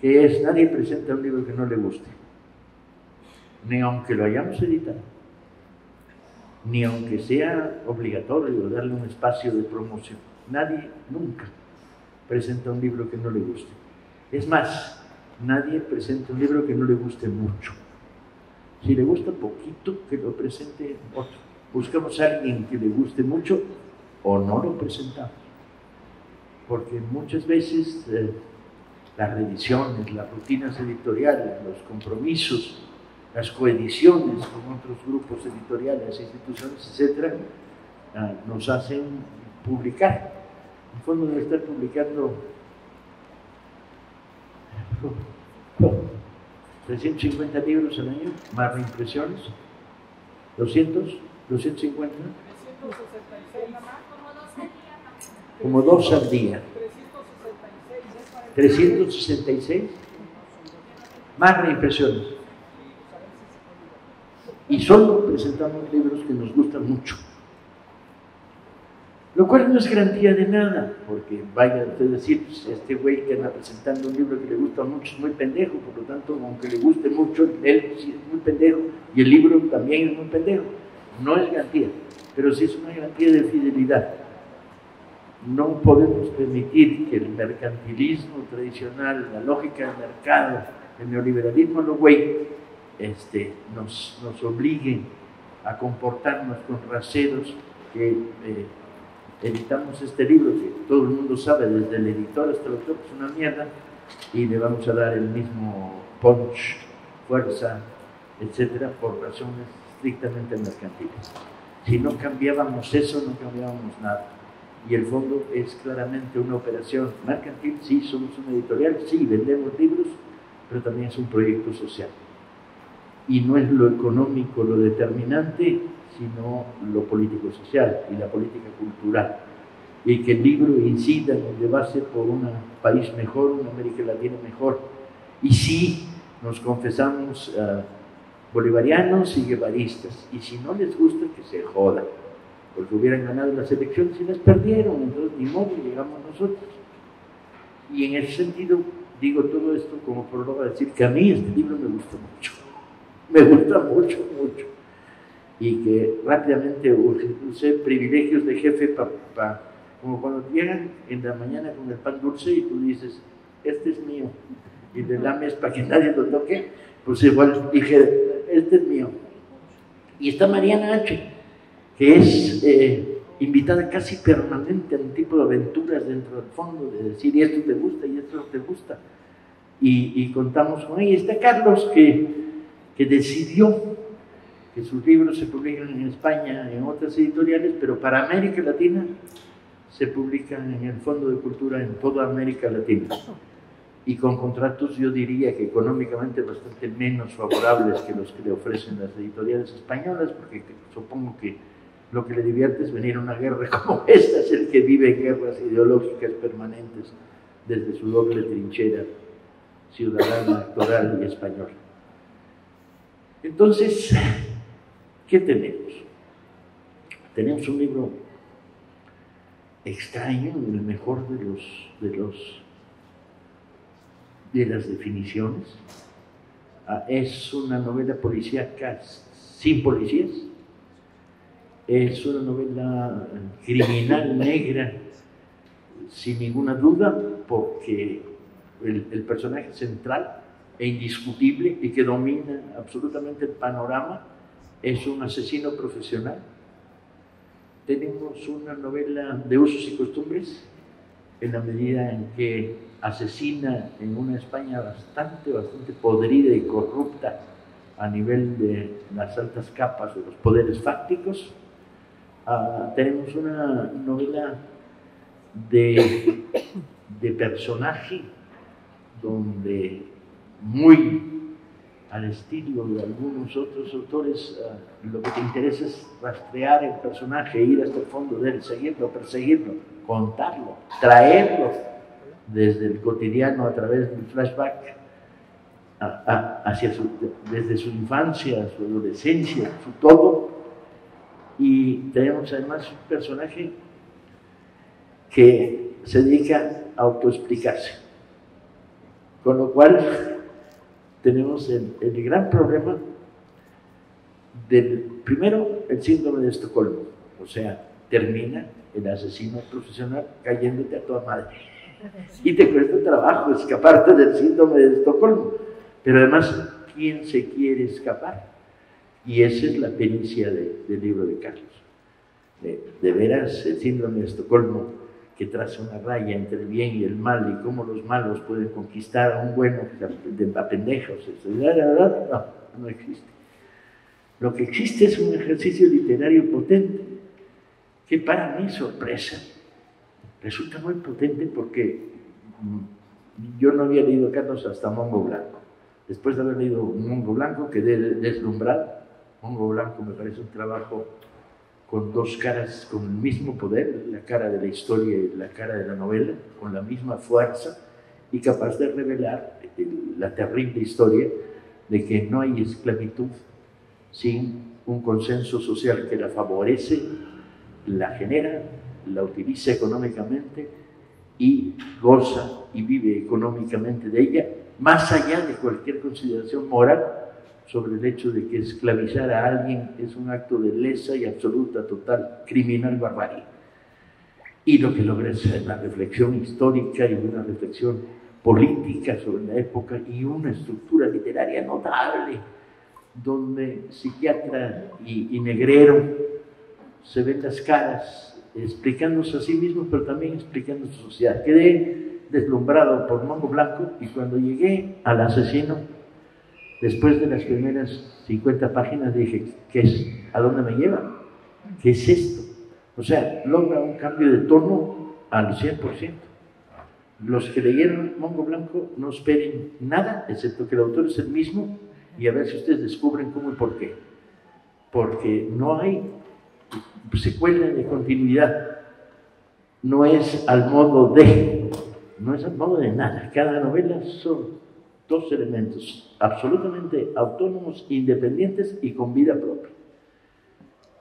que es nadie presenta un libro que no le guste, ni aunque lo hayamos editado, ni aunque sea obligatorio darle un espacio de promoción. Nadie nunca presenta un libro que no le guste. Es más, nadie presenta un libro que no le guste mucho. Si le gusta poquito, que lo presente otro. Buscamos a alguien que le guste mucho o no lo presentamos. Porque muchas veces las revisiones, las rutinas editoriales, los compromisos, las coediciones con otros grupos editoriales, instituciones, etc., nos hacen publicar. En el fondo debe estar publicando 350 libros al año, más reimpresiones, 200, 250, como dos al día, 366, más reimpresiones. Y solo presentamos libros que nos gustan mucho. Lo cual no es garantía de nada, porque vaya usted a decir, pues, este güey que anda presentando un libro que le gusta mucho es muy pendejo, por lo tanto, aunque le guste mucho, él sí es muy pendejo, y el libro también es muy pendejo. No es garantía, pero sí es una garantía de fidelidad. No podemos permitir que el mercantilismo tradicional, la lógica del mercado, el neoliberalismo, lo güey, nos obliguen a comportarnos con raseros que... editamos este libro que todo el mundo sabe, desde el editor hasta el autor, que es una mierda, y le vamos a dar el mismo punch, fuerza, etcétera, por razones estrictamente mercantiles. Si no cambiábamos eso, no cambiábamos nada. Y el fondo es claramente una operación mercantil. Sí, somos una editorial, sí, vendemos libros, pero también es un proyecto social. Y no es lo económico lo determinante, sino lo político-social y la política cultural. Y que el libro incida en el debate por un país mejor, una América Latina mejor. Y sí, nos confesamos bolivarianos y guevaristas. Y si no les gusta, que se jodan. Porque hubieran ganado las elecciones y las perdieron, entonces ni modo, llegamos nosotros. Y en ese sentido, digo todo esto como prólogo a decir que a mí este libro me gusta mucho. Me gusta mucho, mucho. Y que rápidamente usé privilegios de jefe, como cuando llegan en la mañana con el pan dulce y tú dices, este es mío, y le lames para que nadie lo toque, pues igual dije, este es mío. Y está Mariana H, que es invitada casi permanente a un tipo de aventuras dentro del fondo, de decir, y esto te gusta, y esto no te gusta. Y contamos con ella. Está Carlos, que decidió que sus libros se publican en España, en otras editoriales, pero para América Latina se publican en el Fondo de Cultura en toda América Latina. Y con contratos, yo diría que económicamente bastante menos favorables que los que le ofrecen las editoriales españolas, porque supongo que lo que le divierte es venir a una guerra como esta, es el que vive guerras ideológicas permanentes desde su doble trinchera ciudadana, electoral y española. Entonces, ¿qué tenemos? Tenemos un libro extraño, el mejor de las definiciones. Es una novela policíaca sin policías. Es una novela criminal negra, sin ninguna duda, porque el personaje central e indiscutible y que domina absolutamente el panorama es un asesino profesional. Tenemos una novela de usos y costumbres, en la medida en que asesina en una España bastante podrida y corrupta a nivel de las altas capas de los poderes fácticos. Tenemos una novela de personaje donde, muy al estilo de algunos otros autores, lo que te interesa es rastrear el personaje, ir hasta el fondo de él, seguirlo, perseguirlo, contarlo, traerlo desde el cotidiano a través del flashback desde su infancia, su adolescencia, su todo. Y tenemos además un personaje que se dedica a autoexplicarse. Con lo cual tenemos el gran problema del, primero, el síndrome de Estocolmo, o sea, termina el asesino profesional cayéndote a toda madre. Y te cuesta trabajo escaparte del síndrome de Estocolmo, pero además, ¿quién se quiere escapar? Y esa es la pericia del libro de Carlos. De veras, el síndrome de Estocolmo, que traza una raya entre el bien y el mal, y cómo los malos pueden conquistar a un bueno a pendejos, la verdad, no existe. Lo que existe es un ejercicio literario potente, que para mi sorpresa resulta muy potente porque yo no había leído a Carlos hasta Mongo Blanco. Después de haber leído Mongo Blanco quedé deslumbrado. Mongo Blanco me parece un trabajo con dos caras, con el mismo poder, la cara de la historia y la cara de la novela, con la misma fuerza y capaz de revelar la terrible historia de que no hay esclavitud sin un consenso social que la favorece, la genera, la utiliza económicamente y goza y vive económicamente de ella, más allá de cualquier consideración moral sobre el hecho de que esclavizar a alguien es un acto de lesa y absoluta, total, criminal barbarie. Y lo que logra es una reflexión histórica y una reflexión política sobre la época y una estructura literaria notable, donde psiquiatra y negrero se ven las caras, explicándose a sí mismos, pero también explicando su sociedad. Quedé deslumbrado por Mongo Blanco y cuando llegué al asesino, después de las primeras 50 páginas dije, ¿qué es? ¿A dónde me lleva? ¿Qué es esto? O sea, logra un cambio de tono al 100%. Los que leyeron Mongo Blanco no esperen nada, excepto que el autor es el mismo, y a ver si ustedes descubren cómo y por qué. Porque no hay secuela de continuidad. No es al modo de, no es al modo de nada. Cada novela son dos elementos absolutamente autónomos, independientes y con vida propia.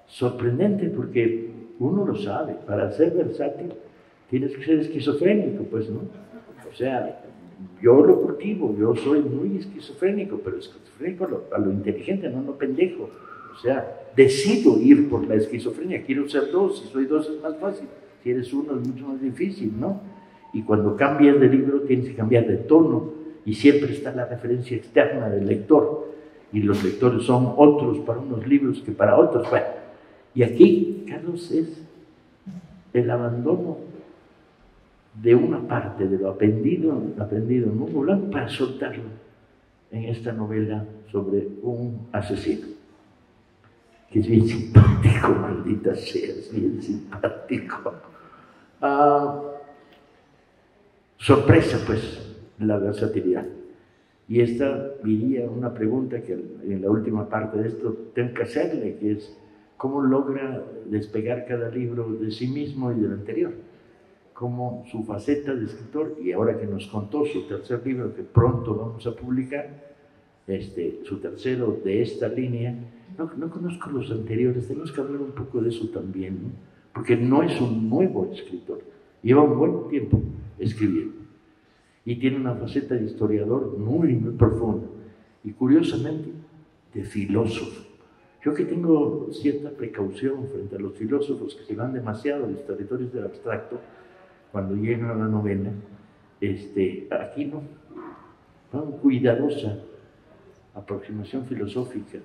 Sorprendente porque uno lo sabe, para ser versátil tienes que ser esquizofrénico, pues, ¿no? O sea, yo lo cultivo, yo soy muy esquizofrénico, pero esquizofrénico a lo inteligente, no pendejo. O sea, decido ir por la esquizofrenia, quiero ser dos, si soy dos es más fácil, si eres uno es mucho más difícil, ¿no? Y cuando cambias de libro tienes que cambiar de tono y siempre está la referencia externa del lector y los lectores son otros para unos libros que para otros. Bueno, y aquí, Carlos, es el abandono de una parte de lo aprendido en Mongo Blanco para soltarlo en esta novela sobre un asesino, que es bien simpático, maldita sea, es bien simpático. Sorpresa, pues, la versatilidad. Y esta diría una pregunta que en la última parte de esto tengo que hacerle, que es, ¿cómo logra despegar cada libro de sí mismo y del anterior? Como su faceta de escritor, y ahora que nos contó su tercer libro, que pronto vamos a publicar, su tercero de esta línea, no conozco los anteriores, tenemos que hablar un poco de eso también, ¿no? Porque no es un nuevo escritor, lleva un buen tiempo escribiendo, y tiene una faceta de historiador muy, muy profunda, y curiosamente de filósofo. Yo que tengo cierta precaución frente a los filósofos que se van demasiado a los territorios del abstracto, cuando llegan a la novela, aquí no, una cuidadosa aproximación filosófica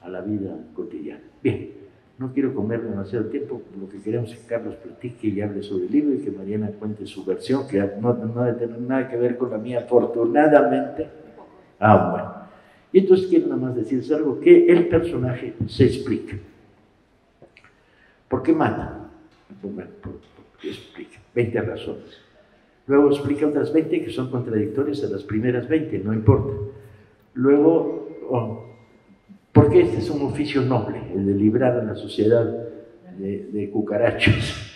a la vida cotidiana. Bien, no quiero comer demasiado tiempo, lo que queremos es que Carlos platique y hable sobre el libro y que Mariana cuente su versión, que no debe tener nada que ver con la mía, afortunadamente. Ah, bueno. Y entonces quiero nada más decirles algo, que el personaje se explica. ¿Por qué mata? Bueno, porque explica 20 razones. Luego explica otras 20 que son contradictorias a las primeras 20, no importa. Luego, porque este es un oficio noble, el de librar a la sociedad de cucarachos.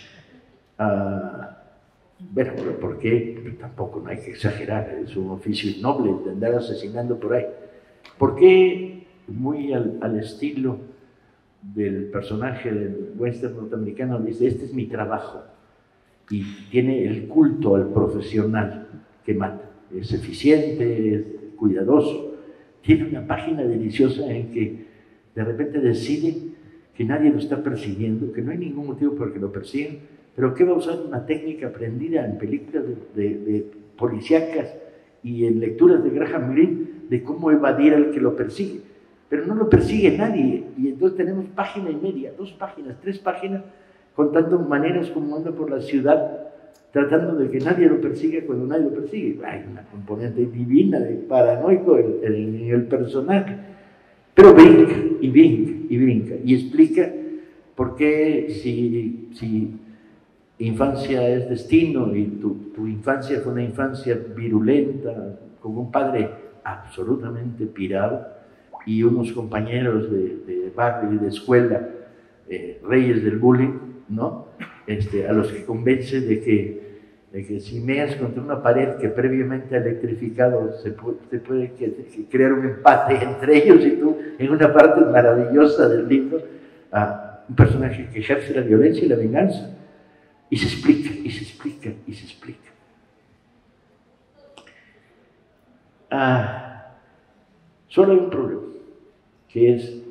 Bueno, porque tampoco no hay que exagerar, es un oficio noble de andar asesinando por ahí. ¿Por qué, muy al estilo del personaje del western norteamericano, dice, este es mi trabajo? Y tiene el culto al profesional que mata. es eficiente, es cuidadoso. Tiene una página deliciosa en que de repente decide que nadie lo está persiguiendo, que no hay ningún motivo por el que lo persigan, pero que va a usar una técnica aprendida en películas de policíacas y en lecturas de Graham Greene de cómo evadir al que lo persigue. Pero no lo persigue nadie, y entonces tenemos página y media, 2 páginas, 3 páginas, contando maneras como anda por la ciudad, tratando de que nadie lo persiga cuando nadie lo persigue. Hay una componente divina de paranoico el personaje, pero brinca y brinca y brinca y explica por qué si infancia es destino y tu infancia fue una infancia virulenta, con un padre absolutamente pirado y unos compañeros de barrio y de escuela, reyes del bullying, ¿no? A los que convence de que si meas contra una pared que previamente ha electrificado, se puede crear un empate entre ellos, y tú, en una parte maravillosa del libro, a un personaje que ejerce la violencia y la venganza, y se explica, y se explica, y se explica. Solo hay un problema, que es,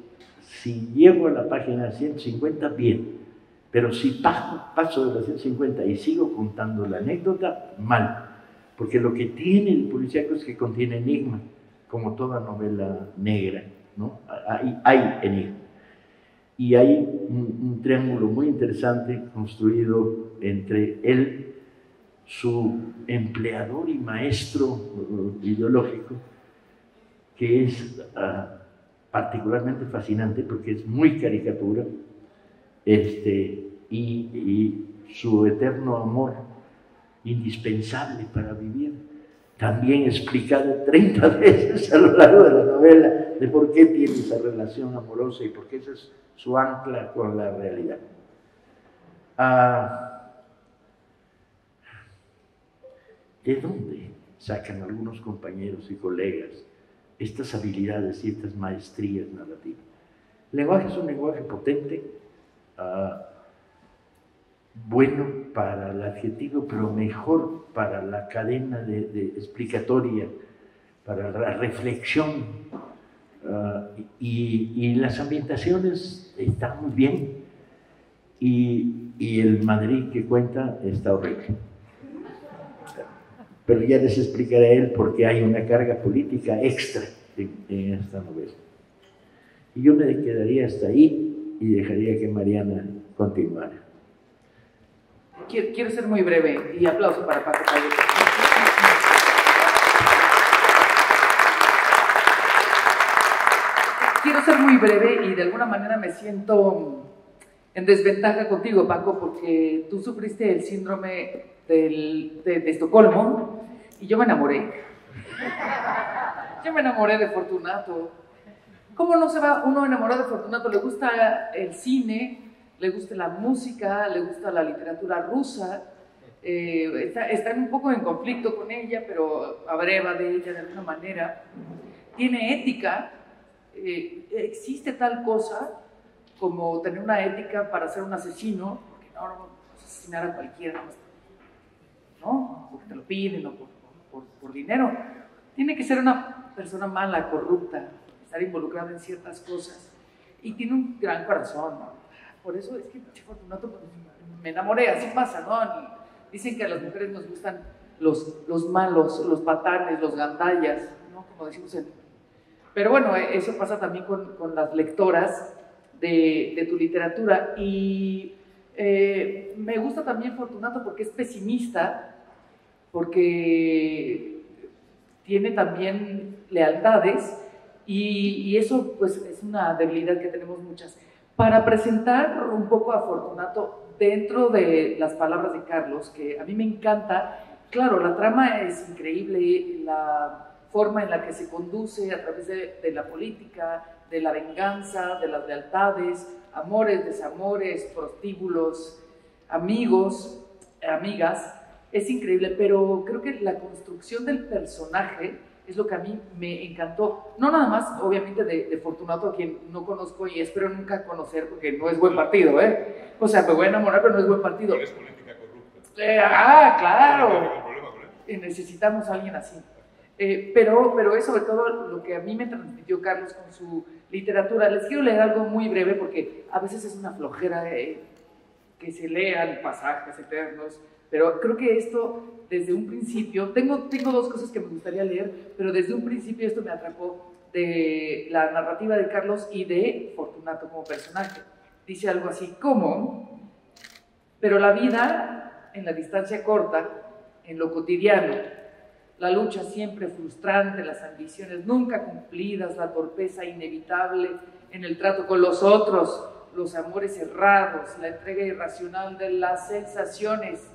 si llego a la página 150, bien, pero si paso de la 150 y sigo contando la anécdota, mal. Porque lo que tiene el policíaco es que contiene enigma, como toda novela negra, ¿no? Hay enigma. Y hay un triángulo muy interesante construido entre él, su empleador y maestro ideológico, que es particularmente fascinante porque es muy caricatura, y su eterno amor indispensable para vivir, también explicado 30 veces a lo largo de la novela, de por qué tiene esa relación amorosa y por qué esa es su ancla con la realidad. ¿De dónde sacan algunos compañeros y colegas estas habilidades y estas maestrías narrativas? El lenguaje es un lenguaje potente, bueno para el adjetivo, pero mejor para la cadena de explicatoria, para la reflexión, y las ambientaciones están muy bien, y el Madrid que cuenta está horrible. Pero ya les explicaré a él porque hay una carga política extra en esta novela. Y yo me quedaría hasta ahí y dejaría que Mariana continuara. Quiero ser muy breve, y aplauso para Paco Pavel. Quiero ser muy breve y de alguna manera me siento en desventaja contigo, Paco, porque tú sufriste el síndrome de Estocolmo, y yo me enamoré. Yo me enamoré de Fortunato. ¿Cómo no se va uno enamorado de Fortunato? Le gusta el cine, le gusta la música, le gusta la literatura rusa, está un poco en conflicto con ella, pero abreva de ella de alguna manera. Tiene ética, existe tal cosa como tener una ética para ser un asesino, porque no asesinar a cualquiera, ¿no? Porque te lo piden o por dinero. Tiene que ser una persona mala, corrupta, estar involucrada en ciertas cosas, y tiene un gran corazón, ¿no? Por eso es que Fortunato, me enamoré, así pasa, ¿no? Dicen que a las mujeres nos gustan los malos, los patanes, los gandallas, ¿no? Como decimos en... Pero bueno, eso pasa también con las lectoras de tu literatura, y... me gusta también Fortunato porque es pesimista, porque tiene también lealtades, y eso pues es una debilidad que tenemos muchas. Para presentar un poco a Fortunato dentro de las palabras de Carlos, que a mí me encanta, claro, la trama es increíble, la forma en la que se conduce a través de la política, de la venganza, de las lealtades, amores, desamores, prostíbulos, amigos, amigas, es increíble, pero creo que la construcción del personaje es lo que a mí me encantó. No nada más, obviamente, de Fortunato, a quien no conozco y espero nunca conocer, porque no es buen partido, ¿eh? O sea, me voy a enamorar, pero no es buen partido. Pero es política corrupta. Claro. Y necesitamos a alguien así. Pero es sobre todo lo que a mí me transmitió Carlos con su literatura. Les quiero leer algo muy breve porque a veces es una flojera que se lean pasajes eternos, pero creo que esto desde un principio, tengo dos cosas que me gustaría leer, pero desde un principio esto me atrapó de la narrativa de Carlos y de Fortunato como personaje. Dice algo así como: pero la vida en la distancia corta, en lo cotidiano, la lucha siempre frustrante, las ambiciones nunca cumplidas, la torpeza inevitable en el trato con los otros, los amores errados, la entrega irracional de las sensaciones,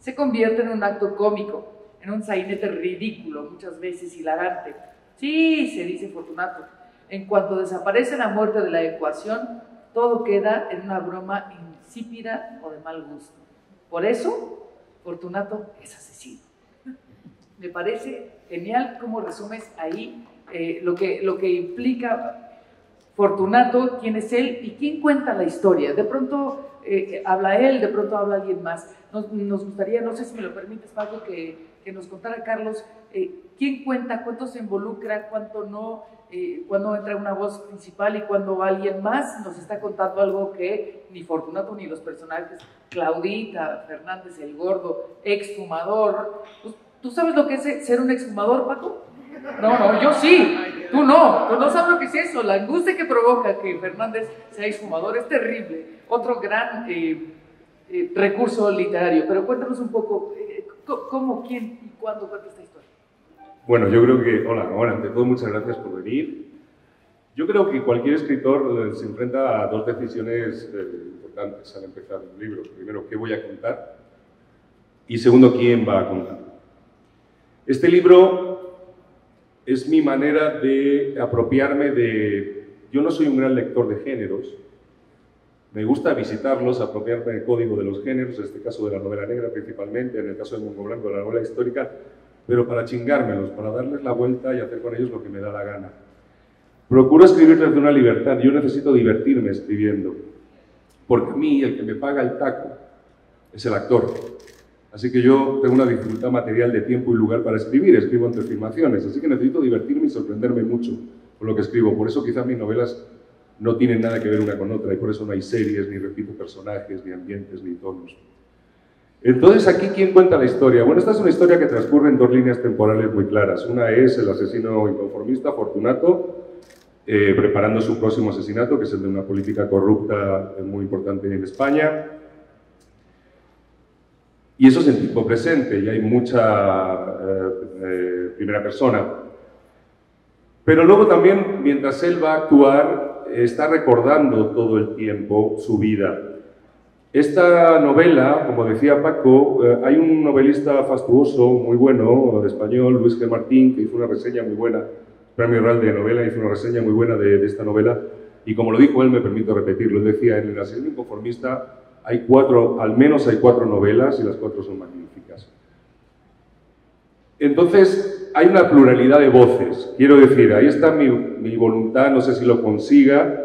se convierte en un acto cómico, en un sainete ridículo, muchas veces hilarante. Sí, se dice Fortunato, en cuanto desaparece la muerte de la ecuación, todo queda en una broma insípida o de mal gusto. Por eso, Fortunato es asesino. Me parece genial cómo resumes ahí lo que implica Fortunato, quién es él y quién cuenta la historia. De pronto habla él, de pronto habla alguien más. Nos gustaría, no sé si me lo permites, Paco, que nos contara Carlos quién cuenta, cuánto se involucra, cuánto no, cuándo entra una voz principal y cuándo alguien más nos está contando algo que ni Fortunato ni los personajes, Claudita Fernández, el gordo, exfumador. Pues, ¿tú sabes lo que es ser un exfumador, Paco? No, no, yo sí, tú no sabes lo que es eso. La angustia que provoca que Fernández sea exfumador es terrible. Otro gran recurso literario, pero cuéntanos un poco cómo, quién y cuándo cuenta esta historia. Bueno, yo creo que, hola, ante todo muchas gracias por venir. Yo creo que cualquier escritor se enfrenta a dos decisiones importantes al empezar un libro. Primero, ¿qué voy a contar? Y segundo, ¿quién va a contar? Este libro es mi manera de apropiarme de... Yo no soy un gran lector de géneros. Me gusta visitarlos, apropiarme del código de los géneros, en este caso de la novela negra principalmente, en el caso de Mongo Blanco, de la novela histórica, pero para chingármelos, para darles la vuelta y hacer con ellos lo que me da la gana. Procuro escribir desde una libertad, yo necesito divertirme escribiendo, porque a mí el que me paga el taco es el actor. Así que yo tengo una dificultad material de tiempo y lugar para escribir, escribo entre filmaciones, así que necesito divertirme y sorprenderme mucho con lo que escribo, por eso quizás mis novelas no tienen nada que ver una con otra y por eso no hay series, ni repito personajes, ni ambientes, ni tonos. Entonces, ¿aquí quién cuenta la historia? Bueno, esta es una historia que transcurre en dos líneas temporales muy claras. Una es el asesino inconformista, Fortunato, preparando su próximo asesinato, que es el de una política corrupta muy importante en España. Y eso es en tiempo presente, y hay mucha primera persona. Pero luego también, mientras él va a actuar, está recordando todo el tiempo su vida. Esta novela, como decía Paco, hay un novelista fastuoso muy bueno, español, Luis G. Martín, que hizo una reseña muy buena, Premio Real de Novela, hizo una reseña muy buena de esta novela, y como lo dijo él, me permito repetirlo, él decía, en El asesino inconformista hay al menos hay cuatro novelas, y las cuatro son magníficas. Entonces, hay una pluralidad de voces. Quiero decir, ahí está mi voluntad, no sé si lo consiga,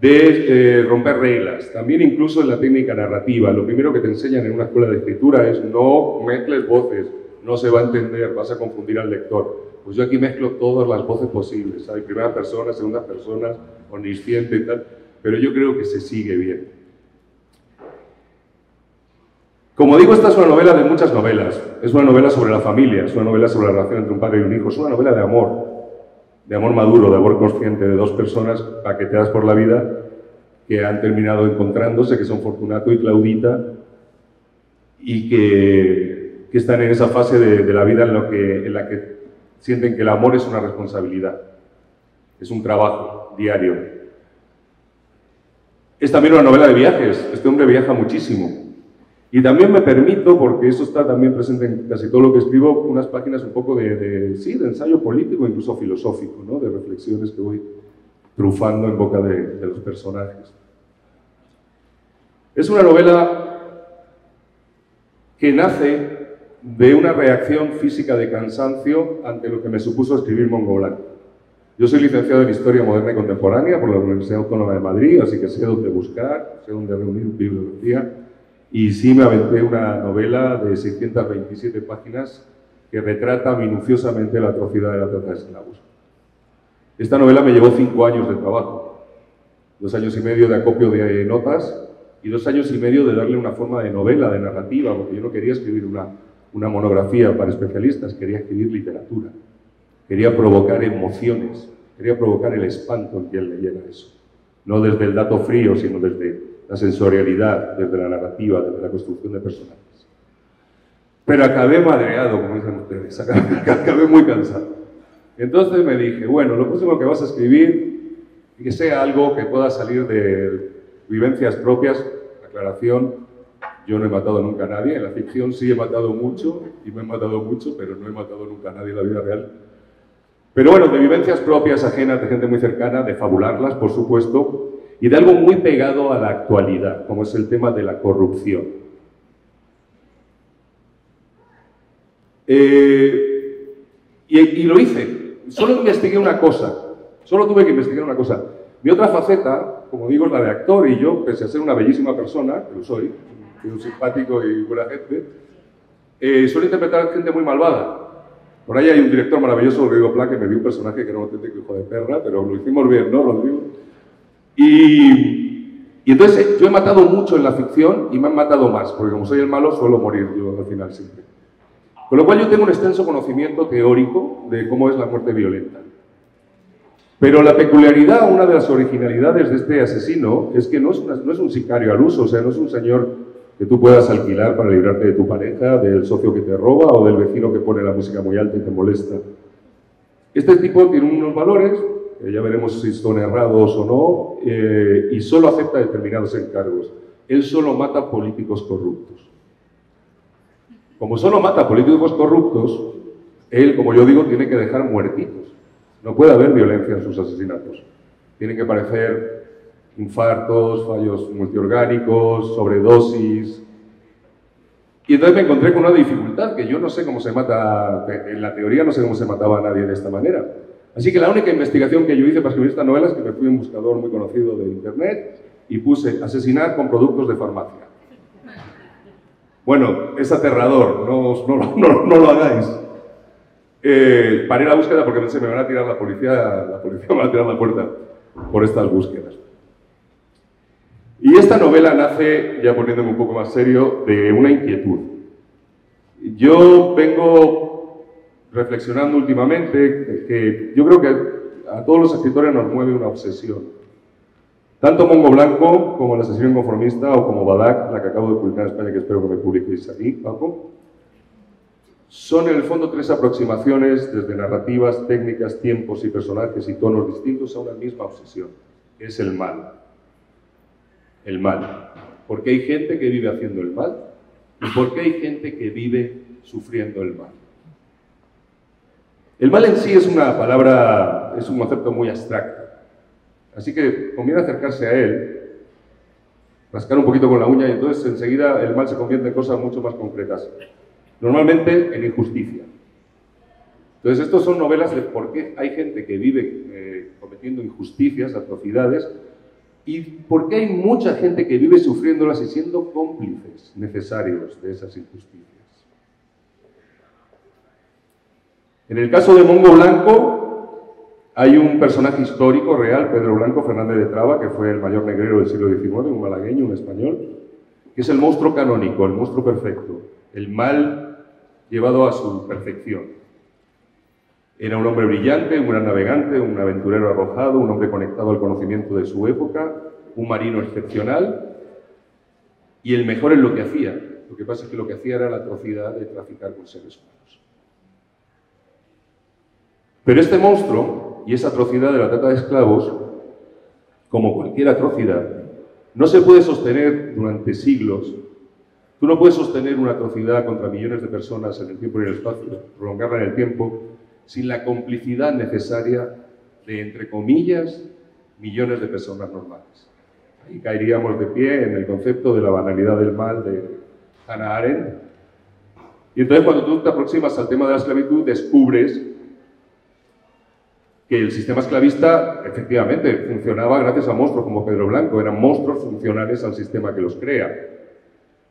de romper reglas. También incluso en la técnica narrativa. Lo primero que te enseñan en una escuela de escritura es no mezcles voces, no se va a entender, vas a confundir al lector. Pues yo aquí mezclo todas las voces posibles. Hay primeras personas, segundas personas, omnisciente y tal. Pero yo creo que se sigue bien. Como digo, esta es una novela de muchas novelas. Es una novela sobre la familia, es una novela sobre la relación entre un padre y un hijo, es una novela de amor maduro, de amor consciente, de dos personas paqueteadas por la vida que han terminado encontrándose, que son Fortunato y Claudita, y que están en esa fase de la vida en la que sienten que el amor es una responsabilidad, es un trabajo diario. Es también una novela de viajes, este hombre viaja muchísimo. Y también me permito, porque eso está también presente en casi todo lo que escribo, unas páginas un poco de ensayo político, incluso filosófico, ¿no? De reflexiones que voy trufando en boca de los personajes. Es una novela que nace de una reacción física de cansancio ante lo que me supuso escribir Mongo Blanco. Yo soy licenciado en Historia Moderna y Contemporánea por la Universidad Autónoma de Madrid, así que sé dónde buscar, sé dónde reunir bibliografía. Y sí me aventé una novela de 627 páginas que retrata minuciosamente la atrocidad de la trata de esclavos. Esta novela me llevó 5 años de trabajo, 2 años y medio de acopio de notas y 2 años y medio de darle una forma de novela, de narrativa, porque yo no quería escribir una monografía para especialistas, quería escribir literatura, quería provocar emociones, quería provocar el espanto en quien leyera eso. No desde el dato frío, sino desde la sensorialidad, desde la narrativa, desde la construcción de personajes. Pero acabé madreado, como dicen ustedes, acabé muy cansado. Entonces me dije, bueno, lo próximo que vas a escribir, que sea algo que pueda salir de vivencias propias. Aclaración, yo no he matado nunca a nadie, en la ficción sí he matado mucho, y me he matado mucho, pero no he matado nunca a nadie en la vida real. Pero bueno, de vivencias propias, ajenas, de gente muy cercana, de fabularlas, por supuesto, y de algo muy pegado a la actualidad, como es el tema de la corrupción. Y lo hice. Solo investigué una cosa. Solo tuve que investigar una cosa. Mi otra faceta, como digo, es la de actor, y yo, pese a ser una bellísima persona, que lo soy, soy un simpático y buena gente, suelo interpretar gente muy malvada. Por ahí hay un director maravilloso, Rodrigo Plá, que me dio un personaje que era un auténtico hijo de perra, pero lo hicimos bien, ¿no, Rodrigo? Y entonces yo he matado mucho en la ficción y me han matado más, porque como soy el malo suelo morir yo al final siempre. Con lo cual yo tengo un extenso conocimiento teórico de cómo es la muerte violenta. Pero la peculiaridad, una de las originalidades de este asesino, es que no es un sicario al uso, o sea, no es un señor que tú puedas alquilar para librarte de tu pareja, del socio que te roba o del vecino que pone la música muy alta y te molesta. Este tipo tiene unos valores, ya veremos si son errados o no, y solo acepta determinados encargos. Él solo mata políticos corruptos. Como solo mata políticos corruptos, él, como yo digo, tiene que dejar muertitos. No puede haber violencia en sus asesinatos. Tienen que parecer infartos, fallos multiorgánicos, sobredosis. Y entonces me encontré con una dificultad, que yo no sé cómo se mata, en la teoría no sé cómo se mataba a nadie de esta manera. Así que la única investigación que yo hice para escribir esta novela es que me fui a un buscador muy conocido de internet y puse asesinar con productos de farmacia. Bueno, es aterrador, no lo hagáis. Paré la búsqueda porque pensé, me van a tirar la policía me va a tirar la puerta por estas búsquedas. Y esta novela nace, ya poniéndome un poco más serio, de una inquietud. Yo vengo reflexionando últimamente, que yo creo que a todos los escritores nos mueve una obsesión. Tanto Mongo Blanco, como El asesino inconformista, o como Badak, la que acabo de publicar en España, que espero que me publiquéis aquí, Paco, son en el fondo 3 aproximaciones, desde narrativas, técnicas, tiempos y personajes y tonos distintos, a una misma obsesión. Es el mal. El mal. Porque hay gente que vive haciendo el mal, y porque hay gente que vive sufriendo el mal. El mal en sí es una palabra, es un concepto muy abstracto, así que conviene acercarse a él, rascar un poquito con la uña y entonces enseguida el mal se convierte en cosas mucho más concretas, normalmente en injusticia. Entonces estas son novelas de por qué hay gente que vive cometiendo injusticias, atrocidades, y por qué hay mucha gente que vive sufriéndolas y siendo cómplices necesarios de esas injusticias. En el caso de Mongo Blanco, hay un personaje histórico real, Pedro Blanco Fernández de Traba, que fue el mayor negrero del siglo XIX, un malagueño, un español, que es el monstruo canónico, el monstruo perfecto, el mal llevado a su perfección. Era un hombre brillante, un gran navegante, un aventurero arrojado, un hombre conectado al conocimiento de su época, un marino excepcional, y el mejor en lo que hacía. Lo que pasa es que lo que hacía era la atrocidad de traficar con seres humanos. Pero este monstruo y esa atrocidad de la trata de esclavos, como cualquier atrocidad, no se puede sostener durante siglos. Tú no puedes sostener una atrocidad contra millones de personas en el tiempo y en el espacio, prolongarla en el tiempo, sin la complicidad necesaria de, entre comillas, millones de personas normales. Ahí caeríamos de pie en el concepto de la banalidad del mal de Hannah Arendt. Y entonces cuando tú te aproximas al tema de la esclavitud, descubres que el sistema esclavista, efectivamente, funcionaba gracias a monstruos como Pedro Blanco, eran monstruos funcionales al sistema que los crea,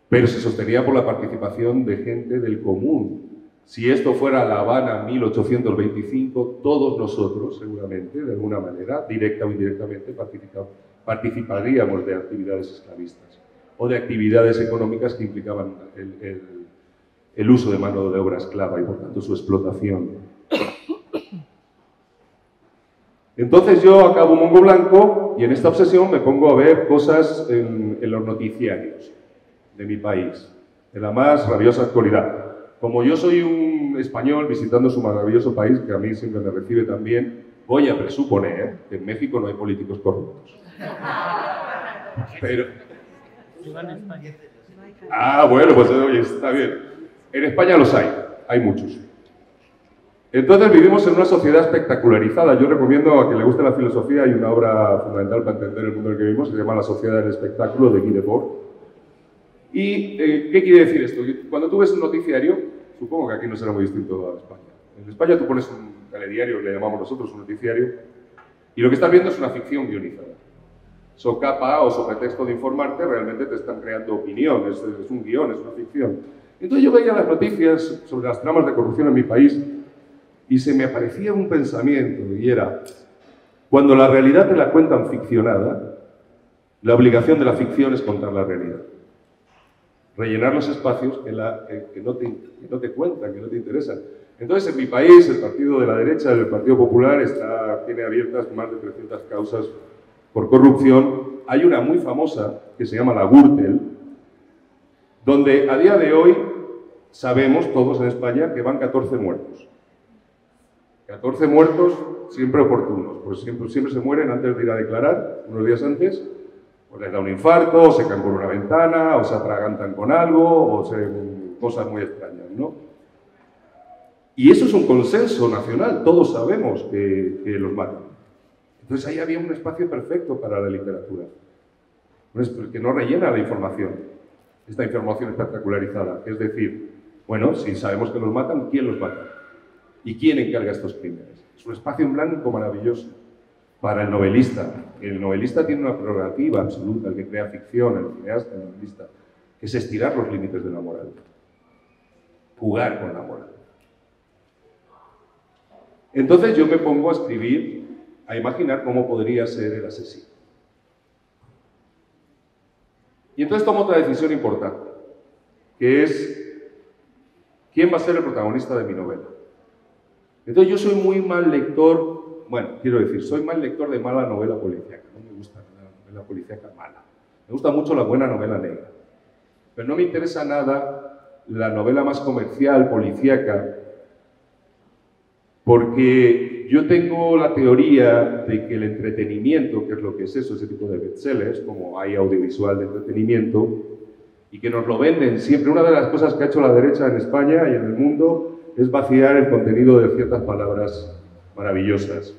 pero se sostenía por la participación de gente del común, Si esto fuera La Habana 1825, todos nosotros, seguramente, de alguna manera, directa o indirectamente, participaríamos de actividades esclavistas o de actividades económicas que implicaban el uso de mano de obra esclava y, por tanto, su explotación. Entonces yo acabo Mongo Blanco y en esta obsesión me pongo a ver cosas en los noticiarios de mi país, de la más rabiosa actualidad. Como yo soy un español visitando su maravilloso país, que a mí siempre me recibe tan bien, voy a presuponer que en México no hay políticos corruptos. Pero... Ah, bueno, pues oye, está bien. En España los hay muchos. Entonces vivimos en una sociedad espectacularizada. Yo recomiendo a quien le guste la filosofía, hay una obra fundamental para entender el mundo en el que vivimos, que se llama La sociedad del espectáculo, de Guy Debord. ¿Y qué quiere decir esto? Cuando tú ves un noticiario, supongo que aquí no será muy distinto a España. En España tú pones un telediario, le llamamos nosotros un noticiario, y lo que estás viendo es una ficción guionizada. Socapa o sobre texto de informarte, realmente te están creando opinión, es un guión, es una ficción. Entonces yo veía las noticias sobre las tramas de corrupción en mi país y se me aparecía un pensamiento, y era, cuando la realidad te la cuentan ficcionada, la obligación de la ficción es contar la realidad. Rellenar los espacios que no te cuentan, que no te interesan. Entonces, en mi país, el partido de la derecha, el Partido Popular, tiene abiertas más de 300 causas por corrupción. Hay una muy famosa, que se llama la Gürtel, donde a día de hoy sabemos todos en España que van 14 muertos. 14 muertos siempre oportunos, porque siempre se mueren antes de ir a declarar, unos días antes. O les da un infarto, o se caen por una ventana, o se atragantan con algo, cosas muy extrañas, ¿no? Y eso es un consenso nacional, todos sabemos que los matan. Entonces ahí había un espacio perfecto para la literatura, que no rellena la información, esta información espectacularizada. Es decir, bueno, si sabemos que los matan, ¿quién los mata? ¿Y quién encarga estos crímenes? Es un espacio en blanco maravilloso. Para el novelista. El novelista tiene una prerrogativa absoluta, el que crea ficción, el cineasta, el novelista, que es estirar los límites de la moral. Jugar con la moral. Entonces yo me pongo a escribir, a imaginar cómo podría ser el asesino. Y entonces tomo otra decisión importante, que es, ¿quién va a ser el protagonista de mi novela? Entonces yo soy muy mal lector. Bueno, quiero decir, soy mal lector de mala novela policíaca. No me gusta la novela policíaca mala. Me gusta mucho la buena novela negra. Pero no me interesa nada la novela más comercial, policíaca, porque yo tengo la teoría de que el entretenimiento, que es lo que es eso, ese tipo de bestsellers, como hay audiovisual de entretenimiento, y que nos lo venden siempre. Una de las cosas que ha hecho la derecha en España y en el mundo es vaciar el contenido de ciertas palabras maravillosas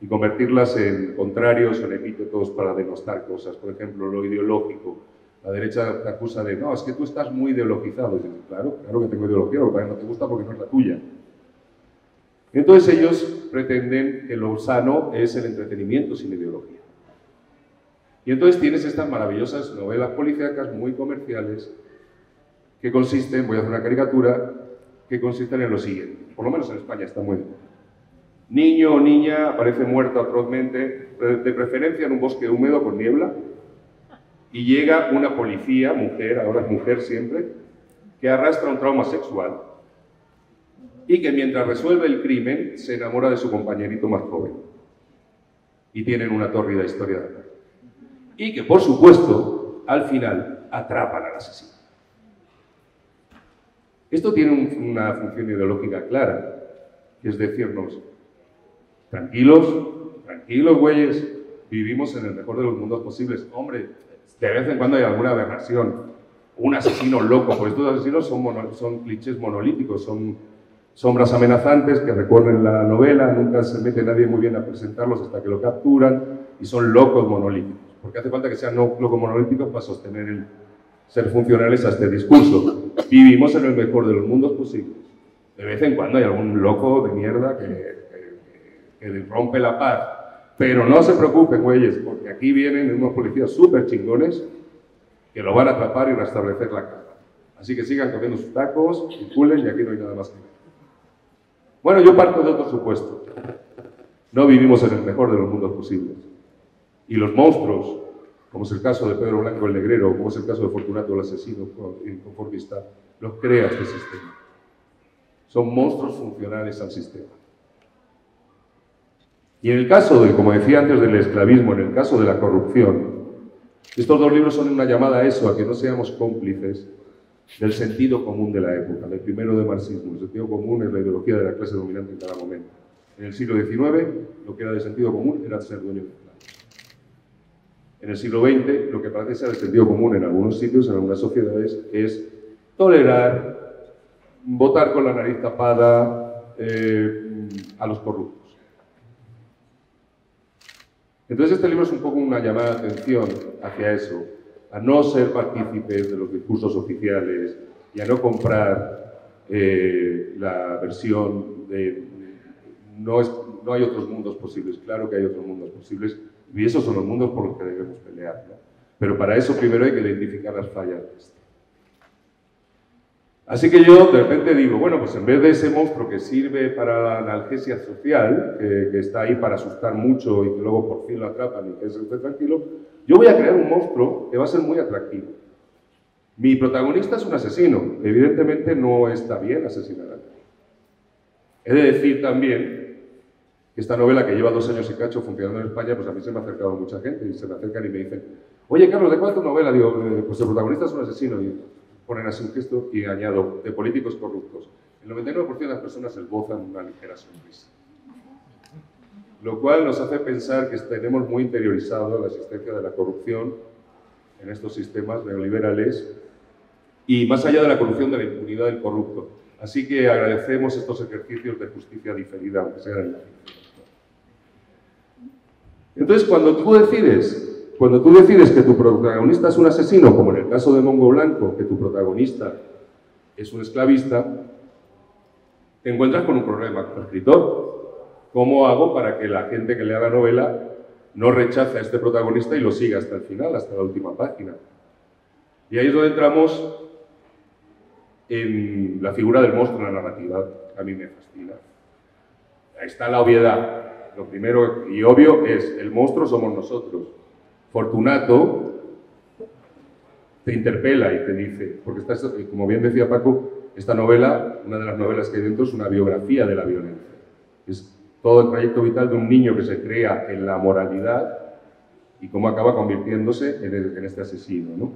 y convertirlas en contrarios o en epítetos para denostar cosas. Por ejemplo, lo ideológico. La derecha te acusa de, no, es que tú estás muy ideologizado. Y dices, claro, claro que tengo ideología, lo que no te gusta porque no es la tuya. Entonces ellos pretenden que lo sano es el entretenimiento sin ideología. Y entonces tienes estas maravillosas novelas policíacas muy comerciales que consisten, voy a hacer una caricatura, que consisten en lo siguiente. Por lo menos en España está muy bien. Niño o niña aparece muerta atrozmente, de preferencia en un bosque húmedo con niebla, y llega una policía, mujer, ahora es mujer siempre, que arrastra un trauma sexual y que mientras resuelve el crimen se enamora de su compañerito más joven. Y tienen una tórrida historia de amor. Y que, por supuesto, al final atrapan al asesino. Esto tiene una función ideológica clara, que es decirnos, tranquilos, tranquilos, güeyes, vivimos en el mejor de los mundos posibles. Hombre, de vez en cuando hay alguna aberración, un asesino loco, porque estos asesinos son clichés monolíticos, son sombras amenazantes que recorren la novela, nunca se mete nadie muy bien a presentarlos hasta que lo capturan, y son locos monolíticos, porque hace falta que sean locos monolíticos para sostener el ser funcionales a este discurso. Vivimos en el mejor de los mundos posibles. De vez en cuando hay algún loco de mierda que rompe la paz, pero no se preocupen, güeyes, porque aquí vienen unos policías súper chingones que lo van a atrapar y restablecer la calma. Así que sigan comiendo sus tacos, circulen y aquí no hay nada más que ver. Bueno, yo parto de otro supuesto. No vivimos en el mejor de los mundos posibles. Y los monstruos, como es el caso de Pedro Blanco el Negrero, como es el caso de Fortunato el asesino inconformista, los crea este sistema. Son monstruos funcionales al sistema. Y en el caso del, como decía antes, del esclavismo, en el caso de la corrupción, estos dos libros son una llamada a eso, a que no seamos cómplices del sentido común de la época, del primero de marxismo. El sentido común es la ideología de la clase dominante en cada momento. En el siglo XIX, lo que era de sentido común era ser dueño de planes. En el siglo XX, lo que parece ser de sentido común en algunos sitios, en algunas sociedades, es tolerar, votar con la nariz tapada a los corruptos. Entonces este libro es un poco una llamada de atención hacia eso, a no ser partícipes de los discursos oficiales y a no comprar la versión de no hay otros mundos posibles. Claro que hay otros mundos posibles y esos son los mundos por los que debemos pelear, ¿no? Pero para eso primero hay que identificar las fallas de este. Así que yo de repente digo, bueno, pues en vez de ese monstruo que sirve para la analgesia social, que está ahí para asustar mucho y que luego por fin lo atrapan y que se esté tranquilo, yo voy a crear un monstruo que va a ser muy atractivo. Mi protagonista es un asesino, evidentemente no está bien asesinar a nadie. He de decir también que esta novela que lleva 2 años y cacho funcionando en España, pues a mí se me ha acercado mucha gente y se me acercan y me dicen, oye Carlos, ¿de cuál es tu novela? Digo, pues el protagonista es un asesino. Y ponen así un gesto y añado, de políticos corruptos. El 99% de las personas esbozan una ligera sonrisa. Lo cual nos hace pensar que tenemos muy interiorizado la existencia de la corrupción en estos sistemas neoliberales y más allá de la corrupción de la impunidad del corrupto. Así que agradecemos estos ejercicios de justicia diferida, aunque sean en la justicia. Entonces, cuando tú decides que tu protagonista es un asesino, como en el caso de Mongo Blanco, que tu protagonista es un esclavista, te encuentras con un problema como escritor. ¿Cómo hago para que la gente que lea la novela no rechace a este protagonista y lo siga hasta el final, hasta la última página? Y ahí es donde entramos en la figura del monstruo en la narrativa, a mí me fascina. Ahí está la obviedad. Lo primero y obvio es, el monstruo somos nosotros. Fortunato te interpela y te dice, porque esta, como bien decía Paco, esta novela, una de las novelas que hay dentro es una biografía de la violencia. Es todo el trayecto vital de un niño que se crea en la moralidad y cómo acaba convirtiéndose en este asesino, ¿no?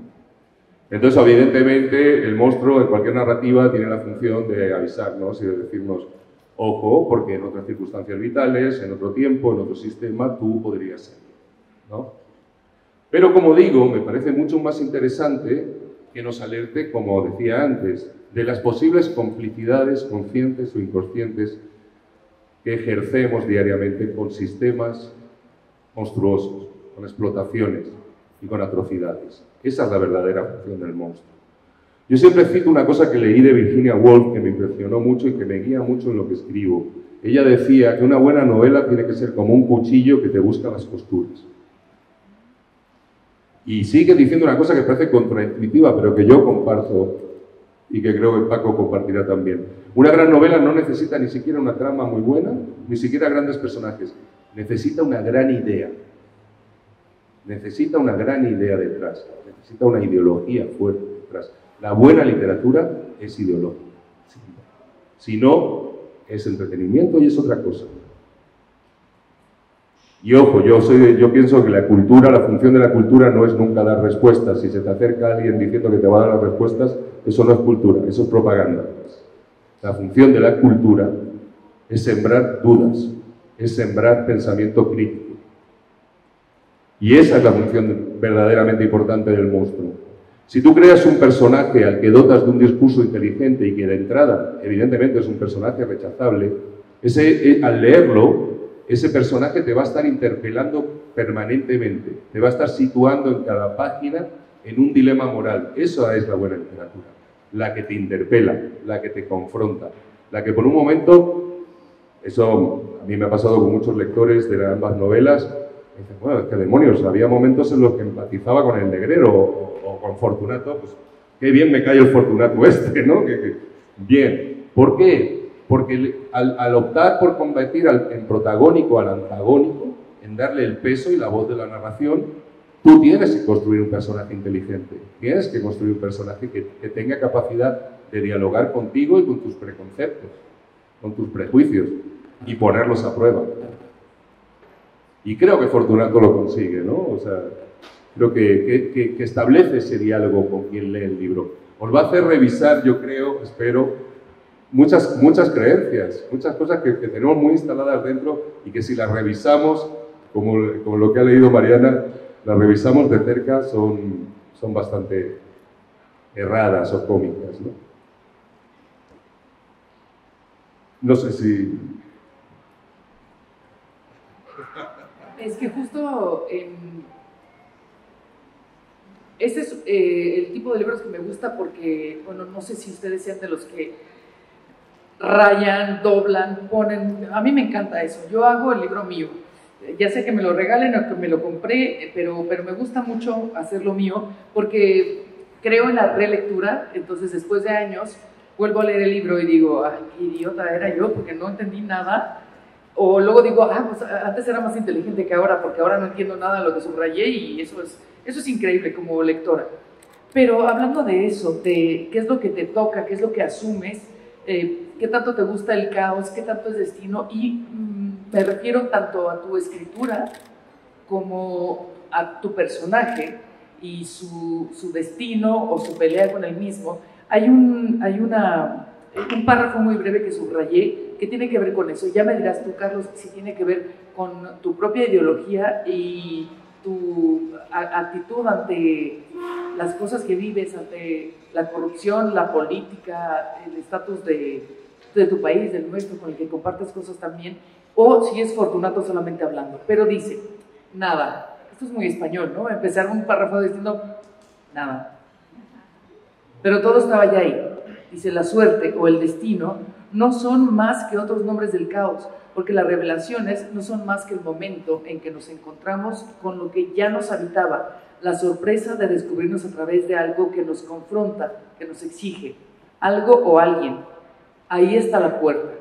Entonces, evidentemente, el monstruo en cualquier narrativa tiene la función de avisarnos y de decirnos, ojo, porque en otras circunstancias vitales, en otro tiempo, en otro sistema, tú podrías ser, ¿no? Pero, como digo, me parece mucho más interesante que nos alerte, como decía antes, de las posibles complicidades conscientes o inconscientes que ejercemos diariamente con sistemas monstruosos, con explotaciones y con atrocidades. Esa es la verdadera función del monstruo. Yo siempre cito una cosa que leí de Virginia Woolf que me impresionó mucho y que me guía mucho en lo que escribo. Ella decía que una buena novela tiene que ser como un cuchillo que te busca las costuras. Y sigue diciendo una cosa que parece contraintuitiva, pero que yo comparto y que creo que Paco compartirá también. Una gran novela no necesita ni siquiera una trama muy buena, ni siquiera grandes personajes. Necesita una gran idea. Necesita una gran idea detrás, necesita una ideología fuerte detrás. La buena literatura es ideológica. Si no, es entretenimiento y es otra cosa. Y ojo, yo pienso que la cultura, la función de la cultura no es nunca dar respuestas. Si se te acerca alguien diciendo que te va a dar las respuestas, eso no es cultura, eso es propaganda. La función de la cultura es sembrar dudas, es sembrar pensamiento crítico. Y esa es la función verdaderamente importante del monstruo. Si tú creas un personaje al que dotas de un discurso inteligente y que de entrada, evidentemente, es un personaje rechazable, al leerlo, ese personaje te va a estar interpelando permanentemente, te va a estar situando en cada página en un dilema moral. Esa es la buena literatura, la que te interpela, la que te confronta, la que por un momento, eso a mí me ha pasado con muchos lectores de ambas novelas, dicen, bueno, qué demonios, había momentos en los que empatizaba con el Negrero o con Fortunato, pues qué bien me cayó el Fortunato este, ¿no? Bien, ¿por qué? Porque al optar por convertir en protagónico al antagónico, en darle el peso y la voz de la narración, tú tienes que construir un personaje inteligente, tienes que construir un personaje que tenga capacidad de dialogar contigo y con tus preconceptos, con tus prejuicios, y ponerlos a prueba. Y creo que Fortunato lo consigue, ¿no? O sea, creo que establece ese diálogo con quien lee el libro. Os va a hacer revisar, yo creo, espero, muchas creencias, muchas cosas que tenemos muy instaladas dentro y que si las revisamos, como lo que ha leído Mariana, las revisamos de cerca, son bastante erradas o cómicas, ¿no? No sé si... Es que justo... Ese es el tipo de libros que me gusta porque, bueno, no sé si ustedes sean de los que rayan, doblan, ponen... A mí me encanta eso, yo hago el libro mío. Ya sea que me lo regalen o que me lo compré, pero me gusta mucho hacer lo mío porque creo en la relectura, entonces después de años vuelvo a leer el libro y digo, ay, qué idiota era yo porque no entendí nada. O luego digo, ah, pues antes era más inteligente que ahora porque ahora no entiendo nada de lo que subrayé y eso es increíble como lectora. Pero hablando de eso, de qué es lo que te toca, qué es lo que asumes, qué tanto te gusta el caos, qué tanto es destino y... me refiero tanto a tu escritura como a tu personaje y su destino o su pelea con el mismo. Hay un párrafo muy breve que subrayé que tiene que ver con eso. Ya me dirás tú, Carlos, si tiene que ver con tu propia ideología y tu actitud ante las cosas que vives, ante la corrupción, la política, el estatus de tu país, del nuestro, con el que compartes cosas también. O si es Fortunato solamente hablando, pero dice, nada, esto es muy español, ¿no? Empezar un párrafo diciendo, nada. Pero todo estaba ya ahí. Dice, la suerte o el destino no son más que otros nombres del caos, porque las revelaciones no son más que el momento en que nos encontramos con lo que ya nos habitaba, la sorpresa de descubrirnos a través de algo que nos confronta, que nos exige, algo o alguien. Ahí está la puerta.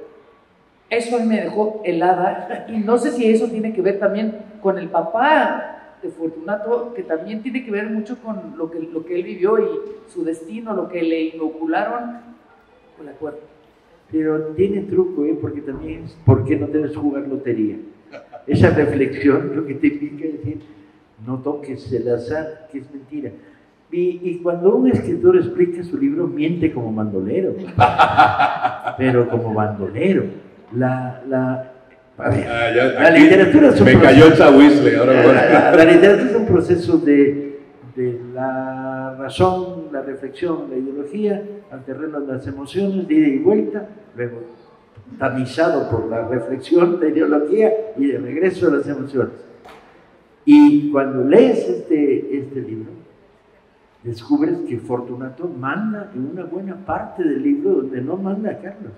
Eso me dejó helada y no sé si eso tiene que ver también con el papá de Fortunato, que también tiene que ver mucho con lo que él vivió y su destino, lo que le inocularon con la cuerda. Pero tiene truco, ¿eh? Porque también es, ¿por qué no debes jugar lotería? Esa reflexión lo que te implica es decir, no toques el azar, que es mentira. Y cuando un escritor explica su libro, miente como bandolero, pero como bandolero. La literatura es un proceso. Me cayó el Chahuizle, ahora la literatura es un proceso de la razón, la reflexión, la ideología, al terreno de las emociones, de ida y vuelta, luego tamizado por la reflexión, la ideología y de regreso a las emociones. Y cuando lees este libro, descubres que Fortunato manda en una buena parte del libro donde no manda a Carlos.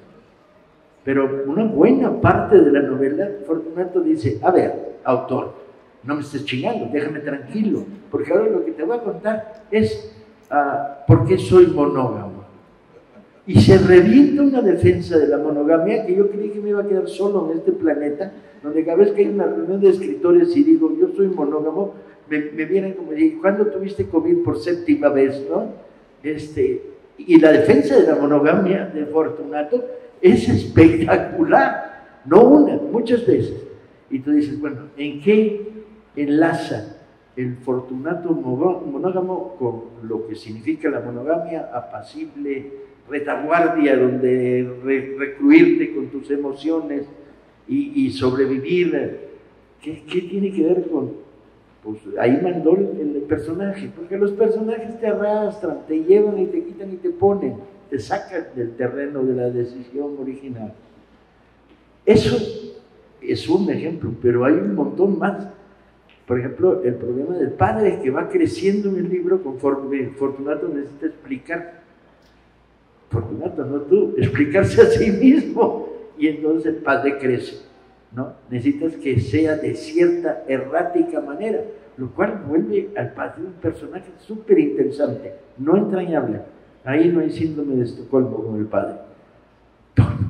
Pero una buena parte de la novela, Fortunato dice, a ver, autor, no me estés chingando, déjame tranquilo, porque ahora lo que te voy a contar es por qué soy monógamo. Y se revienta una defensa de la monogamia que yo creí que me iba a quedar solo en este planeta, donde cada vez que hay una reunión de escritores y digo, yo soy monógamo, me vienen como, ¿cuándo tuviste COVID por séptima vez? ¿No? Y la defensa de la monogamia de Fortunato es espectacular, no una, muchas veces. Y tú dices, bueno, ¿en qué enlaza el Fortunato monógamo con lo que significa la monogamia apacible, retaguardia, donde recluirte con tus emociones y sobrevivir? ¿Qué tiene que ver con...? Pues ahí mandó el personaje, porque los personajes te arrastran, te llevan y te quitan y te ponen, te sacan del terreno de la decisión original. Eso es un ejemplo, pero hay un montón más. Por ejemplo, el problema del padre que va creciendo en el libro conforme Fortunato necesita explicar, Fortunato no tú, explicarse a sí mismo, y entonces el padre crece, ¿no? Necesitas que sea de cierta errática manera, lo cual vuelve al padre un personaje súper interesante, no entrañable. Ahí no hay síndrome de Estocolmo con el padre.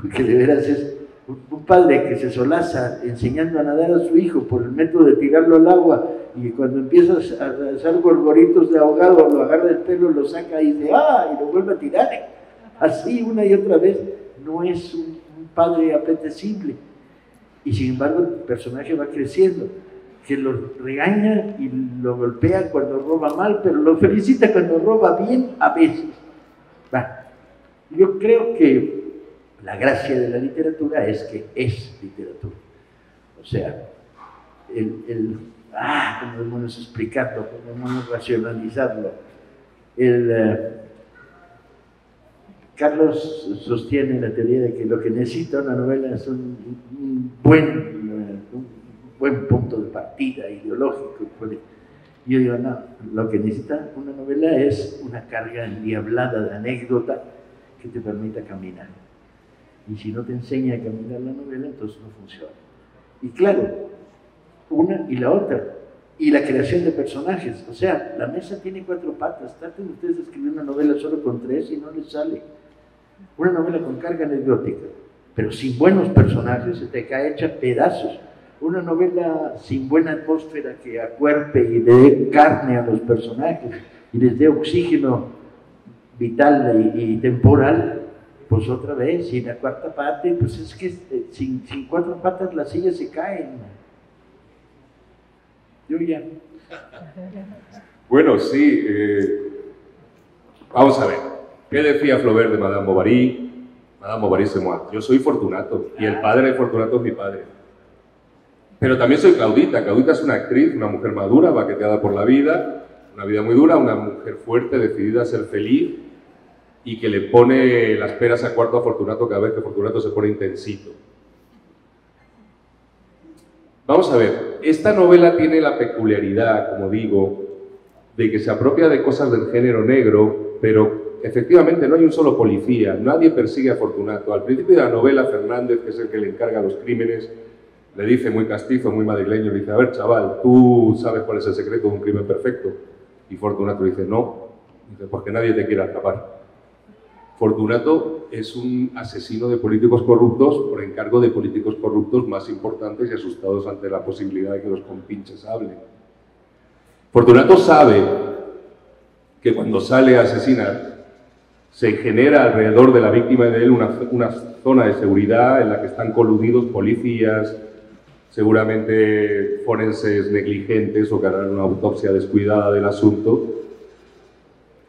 porque de veras es un padre que se solaza enseñando a nadar a su hijo por el método de tirarlo al agua, y cuando empiezas a lanzar gorgoritos de ahogado, lo agarra del pelo, lo saca y dice ¡ah! Y lo vuelve a tirar, así una y otra vez. No es un padre apetecible, y sin embargo el personaje va creciendo, que lo regaña y lo golpea cuando roba mal, pero lo felicita cuando roba bien a veces. Va. Yo creo que la gracia de la literatura es que es literatura. O sea, como debemos explicarlo, como debemos racionalizarlo. Carlos sostiene la teoría de que lo que necesita una novela es un buen punto de partida ideológico. Yo digo, no, lo que necesita una novela es una carga endiablada de anécdota que te permita caminar. Y si no te enseña a caminar la novela, entonces no funciona. Y claro, una y la otra. Y la creación de personajes. O sea, la mesa tiene cuatro patas. Traten ustedes de escribir una novela solo con tres y no les sale. Una novela con carga anecdótica, pero sin buenos personajes, se te cae hecha pedazos. Una novela sin buena atmósfera que acuerpe y le dé carne a los personajes y les dé oxígeno vital y temporal, pues otra vez, y la cuarta parte, pues es que sin cuatro patas las sillas se caen. Yo ya. Bueno, sí, vamos a ver, ¿qué decía Flaubert de Madame Bovary? Madame Bovary se muere. Yo soy Fortunato, y el padre de Fortunato es mi padre. Pero también soy Claudita. Claudita es una actriz, una mujer madura, baqueteada por la vida, una vida muy dura, una mujer fuerte, decidida a ser feliz, y que le pone las peras a cuarto a Fortunato cada vez que Fortunato se pone intensito. Vamos a ver, esta novela tiene la peculiaridad, como digo, de que se apropia de cosas del género negro, pero efectivamente no hay un solo policía, nadie persigue a Fortunato. Al principio de la novela, Fernández, que es el que le encarga los crímenes, le dice muy castizo, muy madrileño, le dice, a ver chaval, ¿tú sabes cuál es el secreto de un crimen perfecto? Y Fortunato le dice, no, dice, pues que nadie te quiera atrapar. Fortunato es un asesino de políticos corruptos por encargo de políticos corruptos más importantes y asustados ante la posibilidad de que los compinches hablen. Fortunato sabe que cuando sale a asesinar se genera alrededor de la víctima de él una zona de seguridad en la que están coludidos policías, seguramente forenses negligentes o que harán una autopsia descuidada del asunto.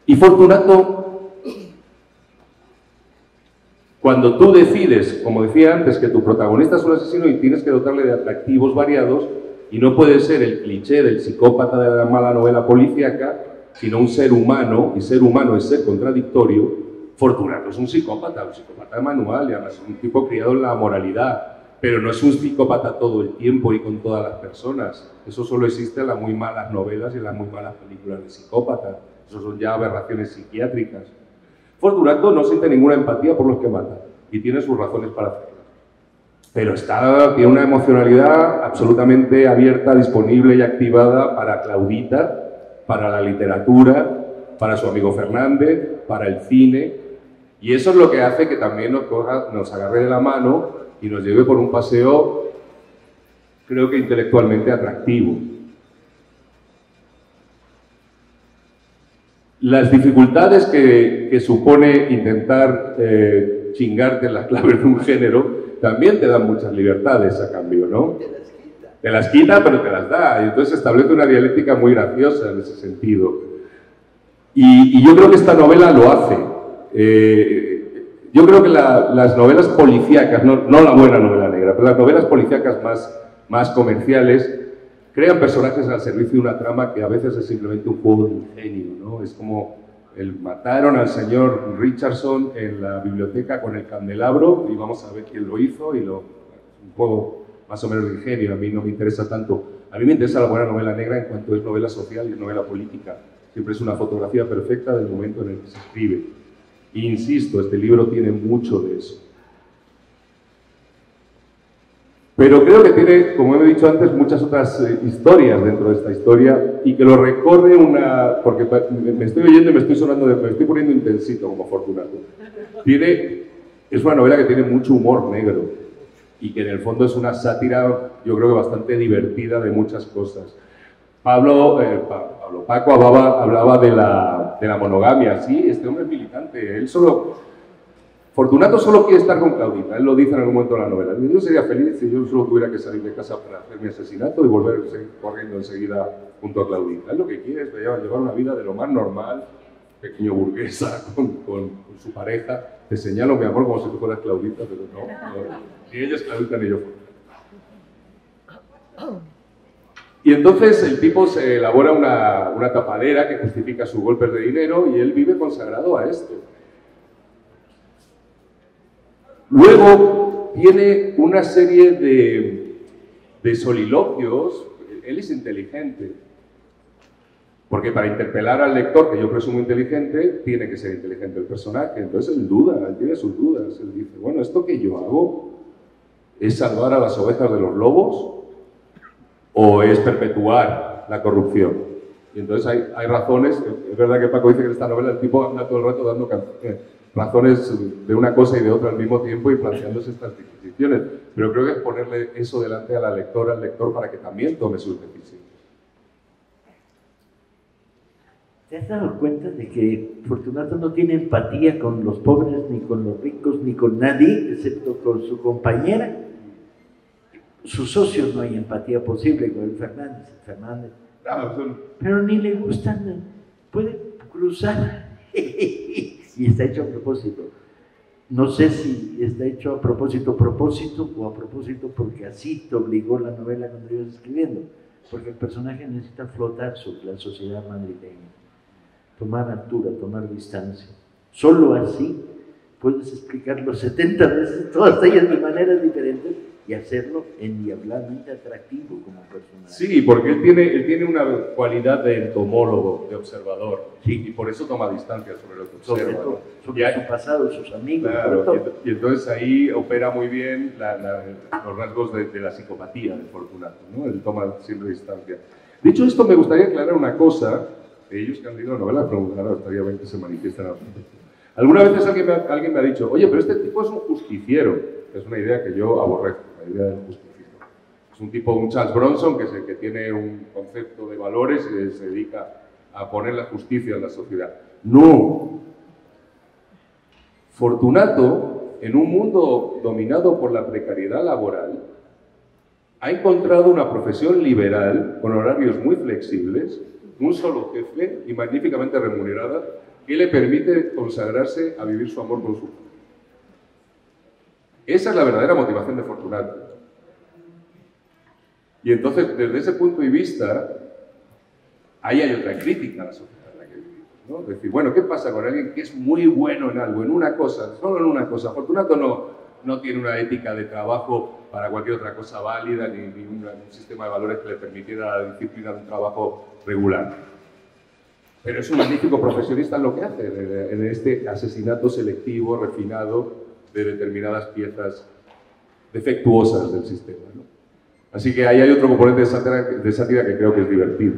Y Fortunato, cuando tú decides, como decía antes, que tu protagonista es un asesino y tienes que dotarle de atractivos variados, y no puede ser el cliché del psicópata de la mala novela policíaca, sino un ser humano, y ser humano es ser contradictorio, Fortunato es un psicópata manual, y además es un tipo criado en la moralidad, pero no es un psicópata todo el tiempo y con todas las personas. Eso solo existe en las muy malas novelas y en las muy malas películas de psicópatas. Eso son ya aberraciones psiquiátricas. Fortunato no siente ninguna empatía por los que mata, y tiene sus razones para hacerlo. Pero tiene una emocionalidad absolutamente abierta, disponible y activada para Claudita, para la literatura, para su amigo Fernández, para el cine. Y eso es lo que hace que también nos agarre de la mano y nos lleve por un paseo, creo que intelectualmente atractivo. Las dificultades que supone intentar chingarte las claves de un género también te dan muchas libertades a cambio, ¿no? Te las quita, pero te las da, y entonces establece una dialéctica muy graciosa en ese sentido. Y yo creo que esta novela lo hace. Yo creo que las novelas policíacas, no la buena novela negra, pero las novelas policíacas más comerciales, crean personajes al servicio de una trama que a veces es simplemente un juego de ingenio, ¿no? Es como el mataron al señor Richardson en la biblioteca con el candelabro y vamos a ver quién lo hizo, y un juego más o menos de ingenio. A mí no me interesa tanto. A mí me interesa la buena novela negra en cuanto es novela social y novela política. Siempre es una fotografía perfecta del momento en el que se escribe. E insisto, este libro tiene mucho de eso. Pero creo que tiene, como he dicho antes, muchas otras historias dentro de esta historia, y que lo recorre una... porque me estoy oyendo y me estoy poniendo intensito como Fortunato. Tiene Es una novela que tiene mucho humor negro y que en el fondo es una sátira, yo creo que bastante divertida de muchas cosas. Paco hablaba de la monogamia. Sí, este hombre es militante. Fortunato solo quiere estar con Claudita, él lo dice en algún momento de la novela. Yo sería feliz si yo solo tuviera que salir de casa para hacer mi asesinato y volver corriendo enseguida junto a Claudita. Él lo que quiere es llevar una vida de lo más normal, pequeño burguesa, con su pareja. Te señalo, mi amor, como si tú fueras Claudita, pero no. Ni ella es Claudita ni yo. Y entonces el tipo se elabora una tapadera que justifica sus golpes de dinero y él vive consagrado a esto. Luego tiene una serie de soliloquios. Él es inteligente, porque para interpelar al lector, que yo presumo inteligente, tiene que ser inteligente el personaje. Entonces él duda, él tiene sus dudas. Él dice, bueno, ¿esto que yo hago es salvar a las ovejas de los lobos? ¿O es perpetuar la corrupción? Y entonces hay razones. Es verdad que Paco dice que en esta novela el tipo anda todo el rato dando razones de una cosa y de otra al mismo tiempo y planteándose estas decisiones. Pero creo que es ponerle eso delante a la lectora, al lector, para que también tome sus decisiones. ¿Te has dado cuenta de que Fortunato no tiene empatía con los pobres, ni con los ricos, ni con nadie, excepto con su compañera? Sus socios no hay empatía posible con el Fernández. No, pero ni le gustan, puede cruzar. Y está hecho a propósito. No sé si está hecho a propósito, o a propósito porque así te obligó la novela cuando ibas escribiendo. Porque el personaje necesita flotar sobre la sociedad madrileña, tomar altura, tomar distancia. Solo así puedes explicarlo 70 veces, todas ellas de maneras diferentes, y hacerlo endiabladamente atractivo como personaje. Sí, porque él tiene una cualidad de entomólogo, de observador, sí, y por eso toma distancia sobre lo que observa. Sobre su pasado, sus amigos. Claro, y entonces ahí opera muy bien los rasgos de la psicopatía de Fortunato, ¿no? Él toma siempre distancia. Dicho esto, me gustaría aclarar una cosa. Ellos que han leído la novela, pero ahora estaría bien que se manifiestan. Algunas veces alguien me ha dicho, oye, pero este tipo es un justiciero. Es una idea que yo aborrezco, la idea del justiciero. Es un tipo, un Charles Bronson, que es el que tiene un concepto de valores y se dedica a poner la justicia en la sociedad. ¡No! Fortunato, en un mundo dominado por la precariedad laboral, ha encontrado una profesión liberal, con horarios muy flexibles, un solo jefe y magníficamente remunerada, que le permite consagrarse a vivir su amor con su padre. Esa es la verdadera motivación de Fortunato. Y entonces, desde ese punto de vista, ahí hay otra crítica a la sociedad en la que vivimos, ¿no? Decir, bueno, ¿qué pasa con alguien que es muy bueno en algo, en una cosa, solo en una cosa? Fortunato no tiene una ética de trabajo para cualquier otra cosa válida, ni un sistema de valores que le permitiera la disciplina de un trabajo regular. Pero es un magnífico profesionista en lo que hace, en este asesinato selectivo, refinado, de determinadas piezas defectuosas del sistema, ¿no? Así que ahí hay otro componente de sátira que creo que es divertido.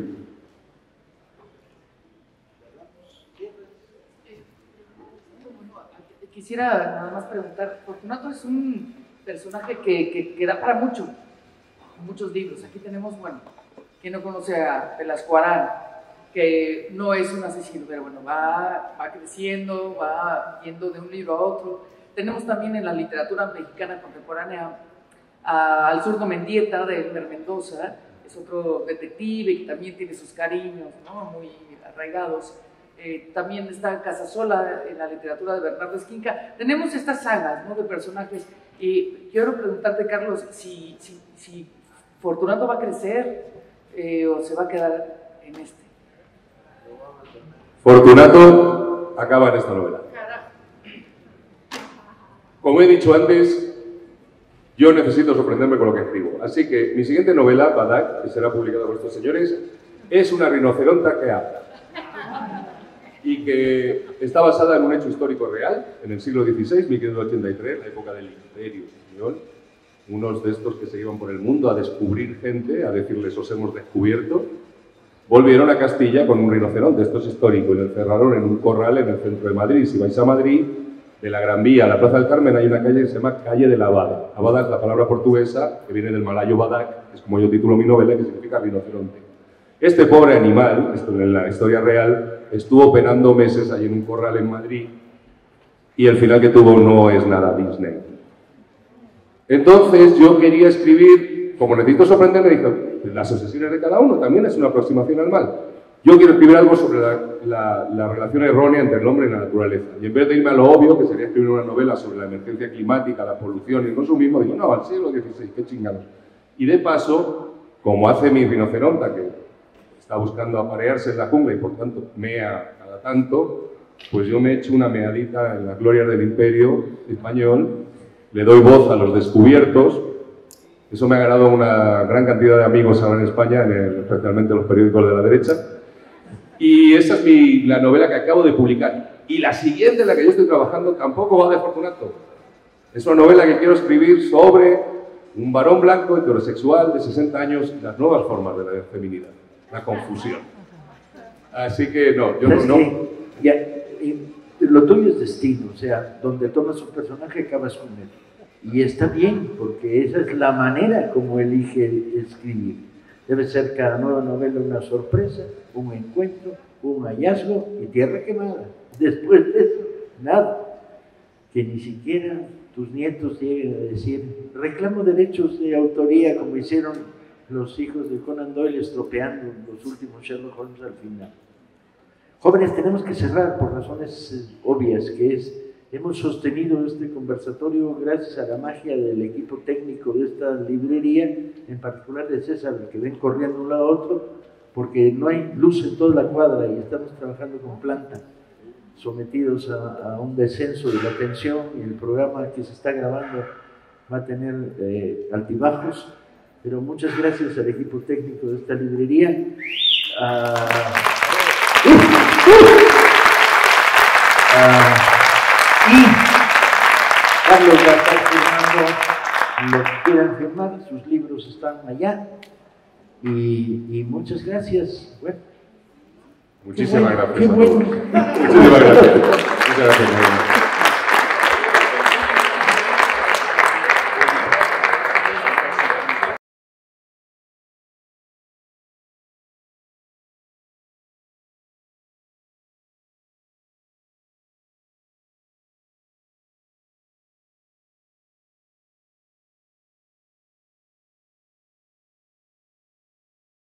Quisiera nada más preguntar, Fortunato es un personaje que da para muchos libros. Aquí tenemos, bueno, quien no conoce a Velasco Arán, que no es un asesino, pero bueno, va creciendo, va yendo de un libro a otro. Tenemos también en la literatura mexicana contemporánea al zurdo Mendieta de Elmer Mendoza, es otro detective que también tiene sus cariños, ¿no?, muy arraigados. También está Casasola en la literatura de Bernardo Esquinca. Tenemos estas sagas, ¿no?, de personajes. Y quiero preguntarte, Carlos, si Fortunato va a crecer o se va a quedar en este. Fortunato acaba en esta novela. Como he dicho antes, yo necesito sorprenderme con lo que escribo. Así que mi siguiente novela, Badak, que será publicada por estos señores, es una rinoceronta que habla. Y que está basada en un hecho histórico real, en el siglo XVI, 1583, la época del Imperio Español. Unos de estos que se iban por el mundo a descubrir gente, a decirles, os hemos descubierto. Volvieron a Castilla con un rinoceronte, esto es histórico, y lo encerraron en un corral en el centro de Madrid. Si vais a Madrid, de la Gran Vía a la Plaza del Carmen hay una calle que se llama Calle de la Abada. Abada es la palabra portuguesa que viene del malayo Badak, que es como yo titulo mi novela, que significa rinoceronte. Este pobre animal, esto en la historia real, estuvo penando meses allí en un corral en Madrid y el final que tuvo no es nada Disney. Entonces yo quería escribir, como necesito sorprenderme, dije, las obsesiones de cada uno también es una aproximación al mal. Yo quiero escribir algo sobre la relación errónea entre el hombre y la naturaleza. Y en vez de irme a lo obvio, que sería escribir una novela sobre la emergencia climática, la polución y el consumismo, digo, no, al siglo XVI, qué chingados. Y de paso, como hace mi rinoceronta, que está buscando aparearse en la jungla y por tanto mea cada tanto, pues yo me echo una meadita en las glorias del imperio español, le doy voz a los descubiertos. Eso me ha ganado una gran cantidad de amigos ahora en España, especialmente en los periódicos de la derecha. Y esa es la novela que acabo de publicar. Y la siguiente en la que yo estoy trabajando tampoco va de Fortunato. Es una novela que quiero escribir sobre un varón blanco heterosexual de 60 años y las nuevas formas de la feminidad. La confusión. Así que no, yo no... Ya, lo tuyo es destino, o sea, donde tomas un personaje acabas con él. Y está bien, porque esa es la manera como elige escribir. Debe ser cada nueva novela una sorpresa, un encuentro, un hallazgo y tierra quemada. Después de eso, nada. Que ni siquiera tus nietos lleguen a decir, reclamo derechos de autoría, como hicieron los hijos de Conan Doyle estropeando los últimos Sherlock Holmes al final. Jóvenes, tenemos que cerrar por razones obvias, que es, hemos sostenido este conversatorio gracias a la magia del equipo técnico de esta librería, en particular de César, que ven corriendo de un lado a otro, porque no hay luz en toda la cuadra y estamos trabajando con planta, sometidos a un descenso de la tensión, y el programa que se está grabando va a tener altibajos, pero muchas gracias al equipo técnico de esta librería. Y Carlos va a estar firmando lo que quieran firmar, sus libros están allá. Y muchas gracias. Bueno, muchísimas gracias. Qué bueno. Muchísimas gracias. Muchas gracias.